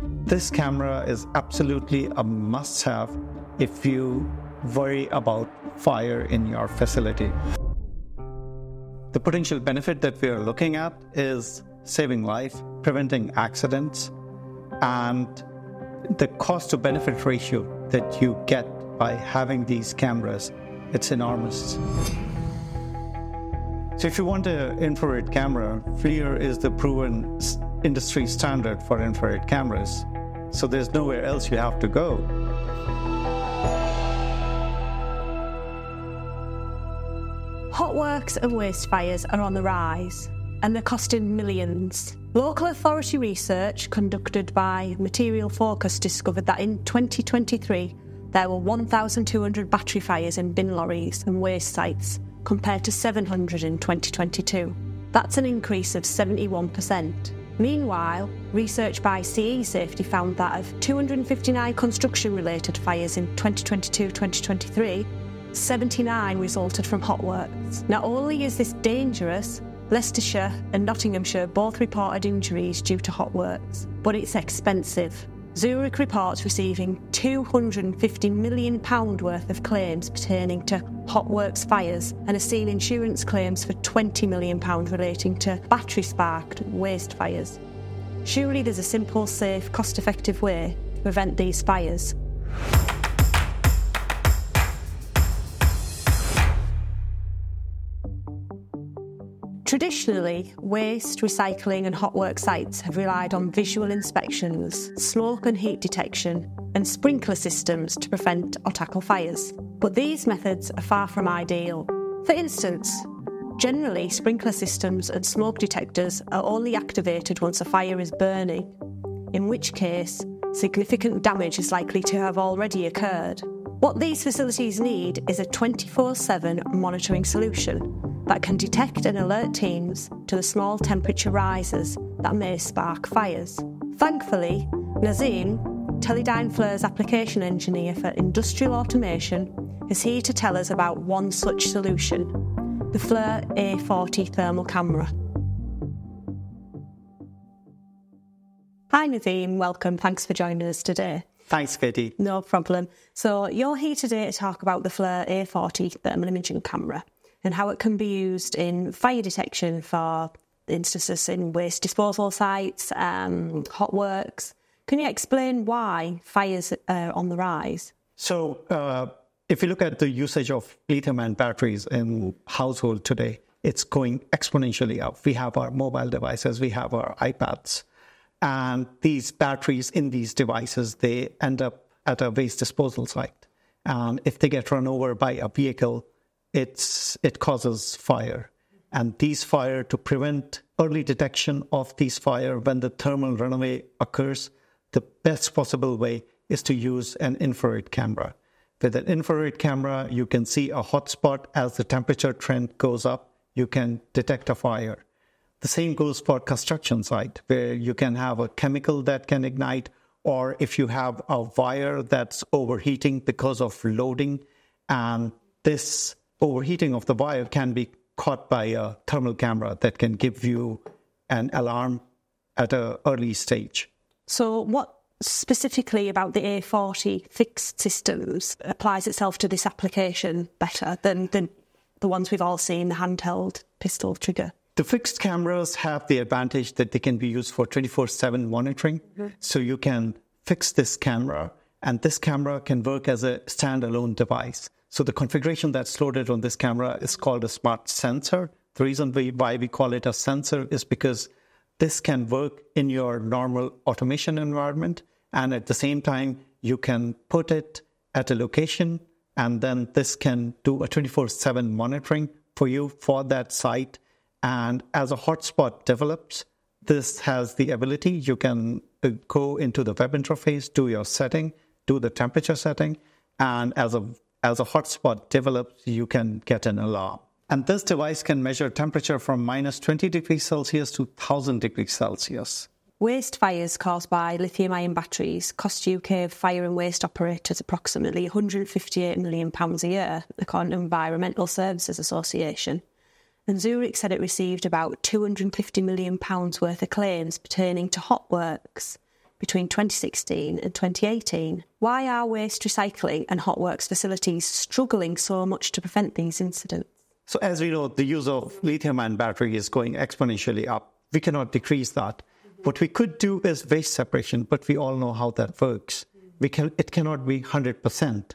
This camera is absolutely a must-have if you worry about fire in your facility. The potential benefit that we are looking at is saving life, preventing accidents, and the cost-to-benefit ratio that you get by having these cameras, it's enormous. So if you want an infrared camera, FLIR is the proven industry standard for infrared cameras. So there's nowhere else you have to go. Hot works and waste fires are on the rise, and they're costing millions. Local authority research conducted by Material Focus discovered that in 2023, there were 1,200 battery fires in bin lorries and waste sites, compared to 700 in 2022. That's an increase of 71%. Meanwhile, research by CE Safety found that of 259 construction-related fires in 2022-2023, 79 resulted from hot works. Not only is this dangerous, Leicestershire and Nottinghamshire both reported injuries due to hot works, but it's expensive. Zurich reports receiving £250 million worth of claims pertaining to hot works fires and has seen insurance claims for £20 million relating to battery-sparked waste fires. Surely there's a simple, safe, cost-effective way to prevent these fires. Traditionally, waste, recycling and hot work sites have relied on visual inspections, smoke and heat detection and sprinkler systems to prevent or tackle fires. But these methods are far from ideal. For instance, generally sprinkler systems and smoke detectors are only activated once a fire is burning, in which case significant damage is likely to have already occurred. What these facilities need is a 24/7 monitoring solution that can detect and alert teams to the small temperature rises that may spark fires. Thankfully, Nazim, Teledyne FLIR's application engineer for industrial automation, is here to tell us about one such solution, the FLIR A40 thermal camera. Hi Nazim, welcome, thanks for joining us today. Thanks, Katie. No problem. So you're here today to talk about the FLIR A40 thermal imaging camera and how it can be used in fire detection for instances in waste disposal sites, hot works. Can you explain why fires are on the rise? So if you look at the usage of lithium-ion batteries in household today, it's going exponentially up. We have our mobile devices, we have our iPads, and these batteries in these devices, they end up at a waste disposal site. And if they get run over by a vehicle, it causes fire. And these fire, to prevent early detection of these fire when the thermal runaway occurs, the best possible way is to use an infrared camera. With an infrared camera, you can see a hot spot. As the temperature trend goes up, you can detect a fire. The same goes for construction site, where you can have a chemical that can ignite, or if you have a wire that's overheating because of loading, and this overheating of the wire can be caught by a thermal camera that can give you an alarm at an early stage. So what specifically about the A40 fixed systems applies itself to this application better than the ones we've all seen, the handheld pistol trigger? The fixed cameras have the advantage that they can be used for 24/7 monitoring. Mm-hmm. So you can fix this camera, and this camera can work as a standalone device. So the configuration that's loaded on this camera is called a smart sensor. The reason why we call it a sensor is because this can work in your normal automation environment, and at the same time, you can put it at a location, and then this can do a 24/7 monitoring for you for that site. And as a hotspot develops, this has the ability. You can go into the web interface, do your setting, do the temperature setting, and as a hotspot develops, you can get an alarm. And this device can measure temperature from minus 20 degrees Celsius to 1,000 degrees Celsius. Waste fires caused by lithium-ion batteries cost UK fire and waste operators approximately £158 million a year, according to Environmental Services Association. And Zurich said it received about £250 million worth of claims pertaining to hot works, between 2016 and 2018. Why are waste recycling and hot works facilities struggling so much to prevent these incidents? So as we know, the use of lithium-ion battery is going exponentially up. We cannot decrease that. What we could do is waste separation, but we all know how that works. It cannot be 100%.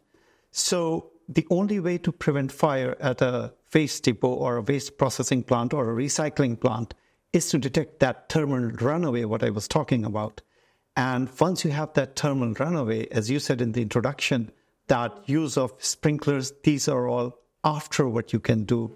So the only way to prevent fire at a waste depot or a waste processing plant or a recycling plant is to detect that thermal runaway, what I was talking about. And once you have that thermal runaway, as you said in the introduction, that use of sprinklers, these are all after what you can do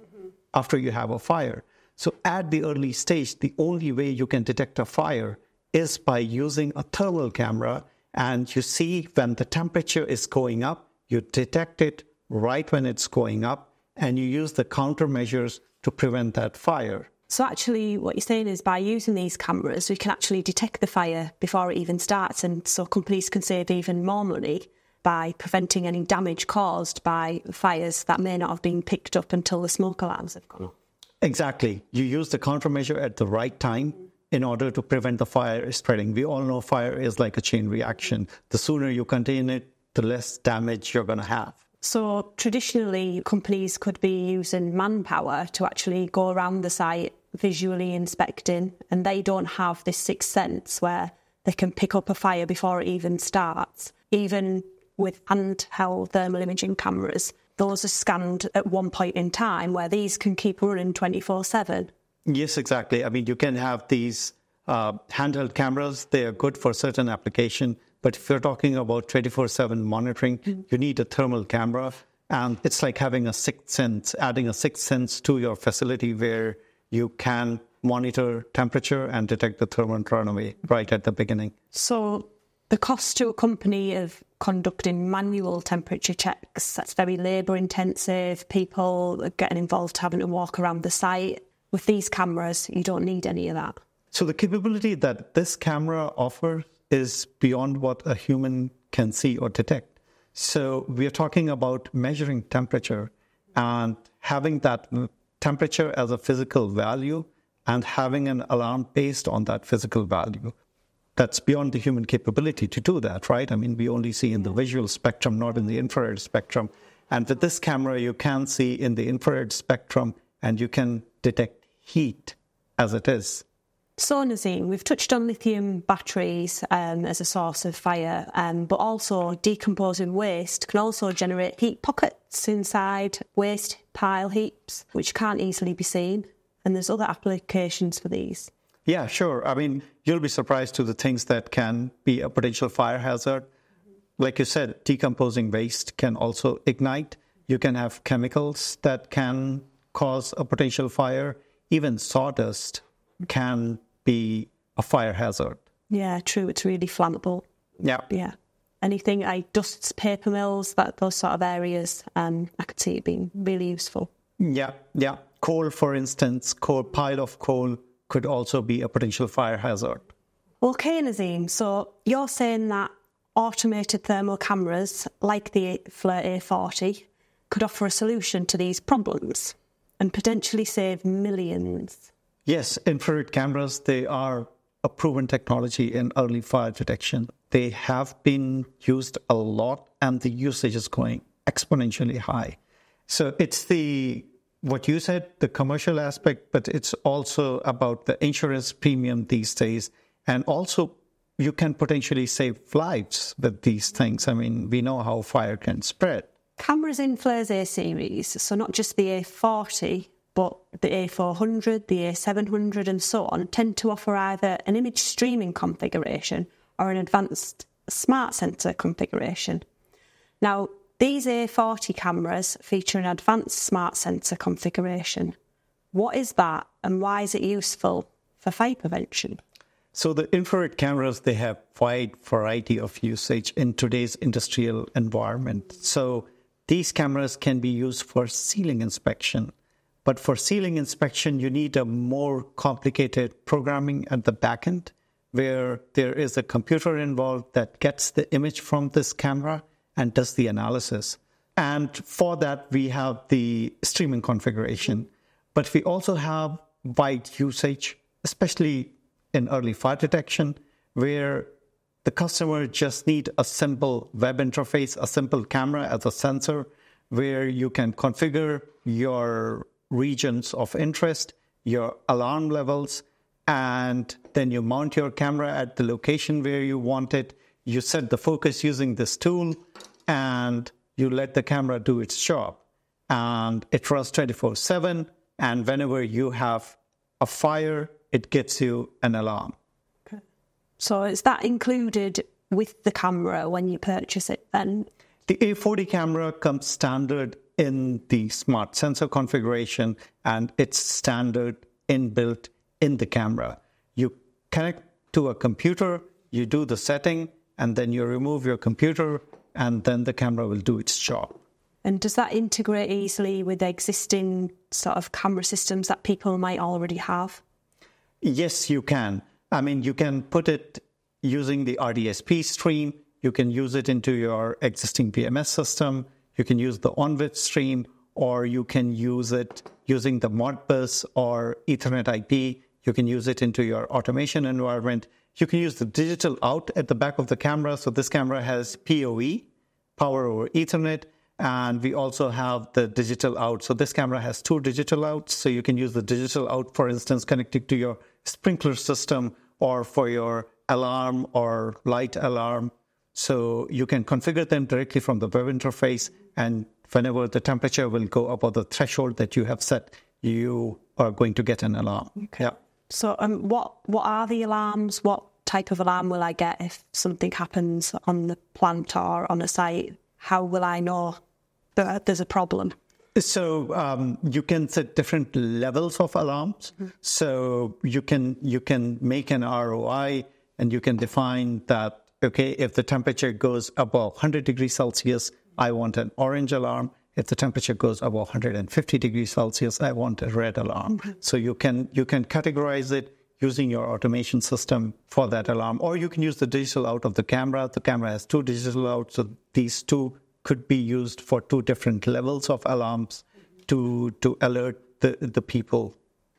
after you have a fire. So at the early stage, the only way you can detect a fire is by using a thermal camera. And you see when the temperature is going up, you detect it right when it's going up, and you use the countermeasures to prevent that fire. So actually what you're saying is by using these cameras, we can actually detect the fire before it even starts, and so companies can save even more money by preventing any damage caused by fires that may not have been picked up until the smoke alarms have gone off. Exactly. You use the countermeasure at the right time in order to prevent the fire spreading. We all know fire is like a chain reaction. The sooner you contain it, the less damage you're going to have. So traditionally, companies could be using manpower to actually go around the site, visually inspecting, and they don't have this sixth sense where they can pick up a fire before it even starts. Even with handheld thermal imaging cameras, those are scanned at one point in time, where these can keep running 24/7. Yes, exactly. I mean, you can have these handheld cameras. They are good for certain application. But if you're talking about 24/7 monitoring, you need a thermal camera. And it's like having a sixth sense, adding a sixth sense to your facility where you can monitor temperature and detect the thermal runaway right at the beginning. So the cost to a company of conducting manual temperature checks, that's very labour intensive. People are getting involved having to walk around the site. With these cameras, you don't need any of that. So the capability that this camera offers is beyond what a human can see or detect. So we are talking about measuring temperature and having that temperature as a physical value and having an alarm based on that physical value. That's beyond the human capability to do that, right? I mean, we only see in the visual spectrum, not in the infrared spectrum. And with this camera, you can see in the infrared spectrum and you can detect heat as it is. So Nazim, we've touched on lithium batteries as a source of fire, but also decomposing waste can also generate heat pockets inside waste pile heaps, which can't easily be seen. And there's other applications for these. Yeah, sure. I mean, you'll be surprised to the things that can be a potential fire hazard. Like you said, decomposing waste can also ignite. You can have chemicals that can cause a potential fire. Even sawdust can be a fire hazard. Yeah, true. It's really flammable. Yeah. Yeah. Anything like dusts, paper mills, those sort of areas, I could see it being really useful. Yeah, yeah. Coal, for instance, pile of coal could also be a potential fire hazard. Okay, Nazim. So you're saying that automated thermal cameras like the FLIR A40 could offer a solution to these problems and potentially save millions. Yes, infrared cameras, they are a proven technology in early fire detection. They have been used a lot and the usage is going exponentially high. So it's what you said, the commercial aspect, but it's also about the insurance premium these days. And also you can potentially save lives with these things. I mean, we know how fire can spread. Cameras in FLIR's A series, so not just the A40, but the A400, the A700 and so on, tend to offer either an image streaming configuration or an advanced smart sensor configuration. Now, these A40 cameras feature an advanced smart sensor configuration. What is that and why is it useful for fire prevention? So the infrared cameras, they have a wide variety of usage in today's industrial environment. So these cameras can be used for ceiling inspection. But for ceiling inspection, you need a more complicated programming at the back end where there is a computer involved that gets the image from this camera and does the analysis. And for that, we have the streaming configuration. But we also have wide usage, especially in early fire detection, where The customer just needs a simple web interface, a simple camera as a sensor where you can configure your regions of interest, your alarm levels, and then you mount your camera at the location where you want it. You set the focus using this tool and you let the camera do its job. And it runs 24/7. And whenever you have a fire, it gives you an alarm. Okay. So is that included with the camera when you purchase it then? The A40 camera comes standard in the smart sensor configuration, and it's standard inbuilt in the camera. You connect to a computer, you do the setting, and then you remove your computer, and then the camera will do its job. And does that integrate easily with the existing sort of camera systems that people might already have? Yes, you can. I mean, you can put it using the RDSP stream. You can use it into your existing PMS system. You can use the ONVIF stream, or you can use it using the Modbus or Ethernet IP. You can use it into your automation environment. You can use the digital out at the back of the camera. So this camera has PoE, power over Ethernet, and we also have the digital out. So this camera has two digital outs. So you can use the digital out, for instance, connecting to your sprinkler system or for your alarm or light alarm. So you can configure them directly from the web interface, and whenever the temperature will go above the threshold that you have set, you are going to get an alarm. Okay. Yeah. So what are the alarms? What type of alarm will I get if something happens on the plant or on a site? How will I know that there's a problem? So you can set different levels of alarms. Mm-hmm. So you can make an ROI, and you can define that, okay, if the temperature goes above 100 degrees Celsius, I want an orange alarm. If the temperature goes above 150 degrees Celsius, I want a red alarm. Mm-hmm. So you can categorize it using your automation system for that alarm, or you can use the digital out of the camera. The camera has two digital outs, so these two could be used for two different levels of alarms to alert the people.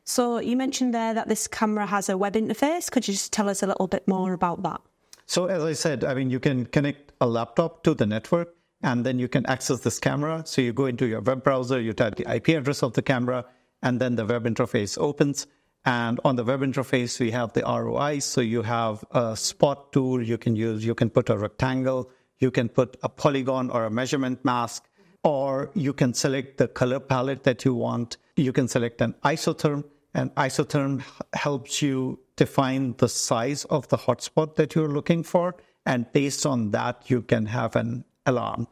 So you mentioned there that this camera has a web interface. Could you just tell us a little bit more about that? So as I said, I mean, you can connect a laptop to the network, and then you can access this camera. So you go into your web browser, you type the IP address of the camera, and then the web interface opens. And on the web interface, we have the ROI. So you have a spot tool you can use. You can put a rectangle. You can put a polygon or a measurement mask. Or you can select the color palette that you want. You can select an isotherm. An isotherm helps you define the size of the hotspot that you're looking for. And based on that, you can have an alarm.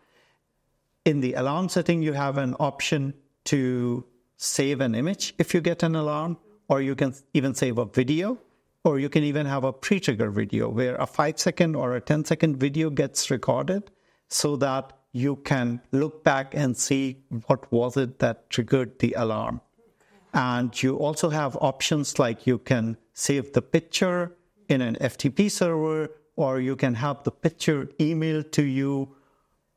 In the alarm setting, you have an option to save an image if you get an alarm. Or you can even save a video, or you can even have a pre-trigger video where a 5-second or a 10-second video gets recorded so that you can look back and see what was it that triggered the alarm. And you also have options like you can save the picture in an FTP server, or you can have the picture emailed to you,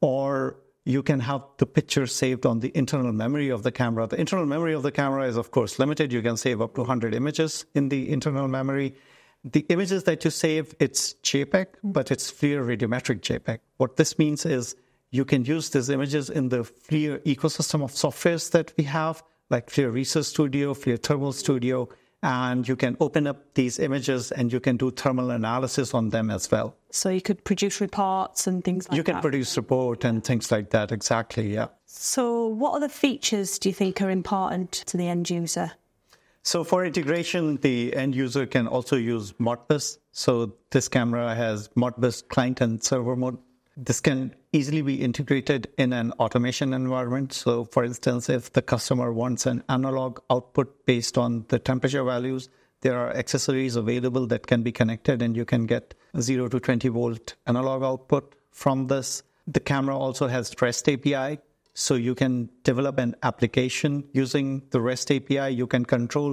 or you can have the picture saved on the internal memory of the camera. The internal memory of the camera is, of course, limited. You can save up to 100 images in the internal memory. The images that you save, it's JPEG, but it's FLIR radiometric JPEG. What this means is you can use these images in the FLIR ecosystem of softwares that we have, like FLIR Research Studio, FLIR Thermal Studio, and you can open up these images and you can do thermal analysis on them as well. So you could produce reports and things like that? You can produce reports and things like that, exactly, yeah. So what other features do you think are important to the end user? So for integration, the end user can also use Modbus. So this camera has Modbus client and server mode. This can easily be integrated in an automation environment. So for instance, if the customer wants an analog output based on the temperature values, there are accessories available that can be connected and you can get 0 to 20 volt analog output from this. The camera also has REST API. So you can develop an application using the REST API. You can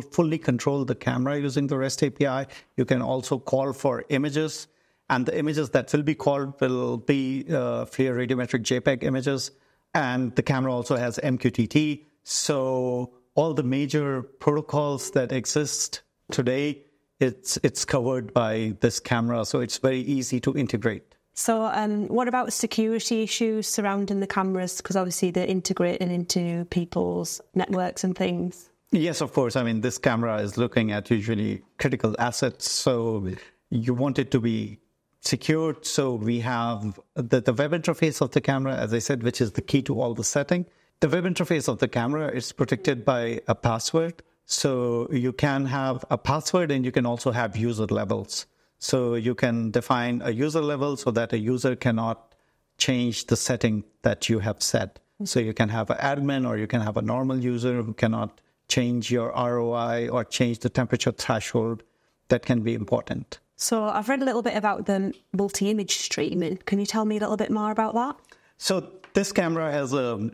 fully control the camera using the REST API. You can also call for images. And the images that will be called will be FLIR radiometric JPEG images. And the camera also has MQTT. So all the major protocols that exist today, it's covered by this camera, so it's very easy to integrate. So what about security issues surrounding the cameras? Because obviously they're integrating into people's networks and things. Yes, of course. I mean, this camera is looking at usually critical assets, so you want it to be secured. So we have the web interface of the camera, as I said, which is the key to all the setting. The web interface of the camera is protected by a password. So you can have a password and you can also have user levels. So you can define a user level so that a user cannot change the setting that you have set. So you can have an admin or you can have a normal user who cannot change your ROI or change the temperature threshold. That can be important. So I've read a little bit about the multi-image streaming. Can you tell me a little bit more about that? So this camera has a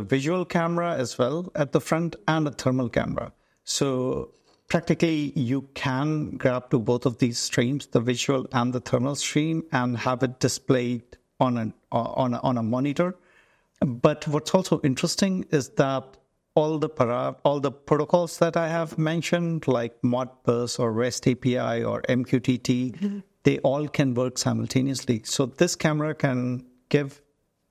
visual camera as well at the front and a thermal camera. So practically, you can grab to both of these streams, the visual and the thermal stream, and have it displayed on a monitor. But what's also interesting is that all the protocols that I have mentioned, like Modbus or REST API or MQTT, they all can work simultaneously. So this camera can give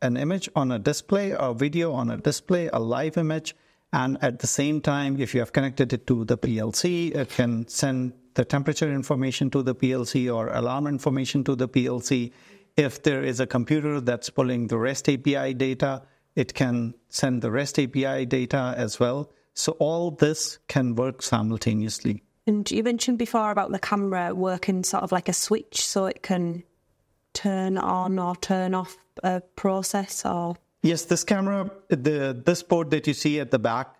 an image on a display, a video on a display, a live image. And at the same time, if you have connected it to the PLC, it can send the temperature information to the PLC or alarm information to the PLC. If there is a computer that's pulling the REST API data, it can send the REST API data as well. So all this can work simultaneously. And you mentioned before about the camera working sort of like a switch, so it can turn on or turn off a process or... Yes, this camera, this port that you see at the back,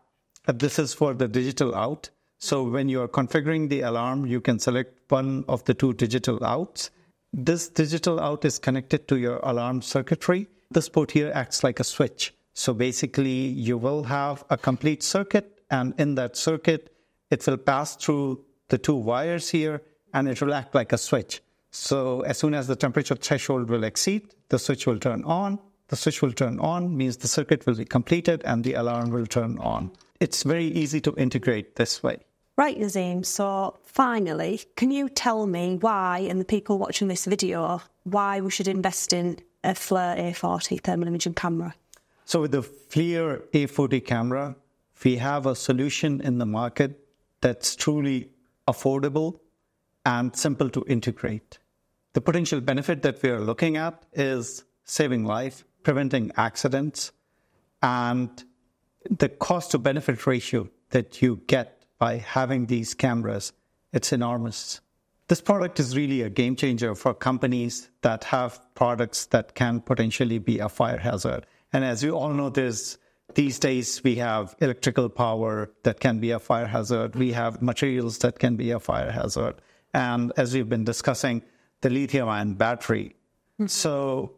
this is for the digital out. So when you are configuring the alarm, you can select one of the two digital outs. This digital out is connected to your alarm circuitry. This port here acts like a switch. So basically, you will have a complete circuit, and in that circuit, it will pass through the two wires here, and it will act like a switch. So as soon as the temperature threshold will exceed, the switch will turn on. The switch will turn on means the circuit will be completed and the alarm will turn on. It's very easy to integrate this way. Right, Nazim. So finally, can you tell me why, and the people watching this video, why we should invest in a FLIR A40 thermal imaging camera? So with the FLIR A40 camera, we have a solution in the market that's truly affordable and simple to integrate. The potential benefit that we are looking at is saving life, preventing accidents, and the cost-to-benefit ratio that you get by having these cameras, it's enormous. This product is really a game-changer for companies that have products that can potentially be a fire hazard. And as you all know, these days we have electrical power that can be a fire hazard. We have materials that can be a fire hazard. And as we've been discussing, the lithium-ion battery. So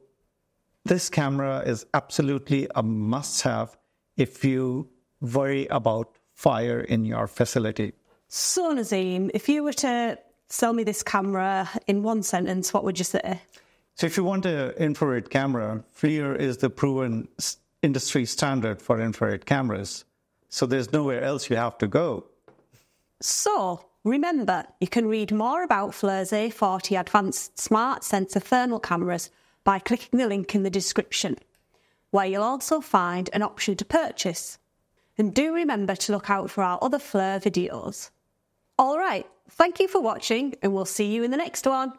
this camera is absolutely a must-have if you worry about fire in your facility. So, Nazim, if you were to sell me this camera in one sentence, what would you say? So if you want an infrared camera, FLIR is the proven industry standard for infrared cameras. So there's nowhere else you have to go. So remember, you can read more about FLIR's A40 Advanced Smart Sensor Thermal Cameras by clicking the link in the description, where you'll also find an option to purchase. And do remember to look out for our other FLIR videos. All right, thank you for watching, and we'll see you in the next one.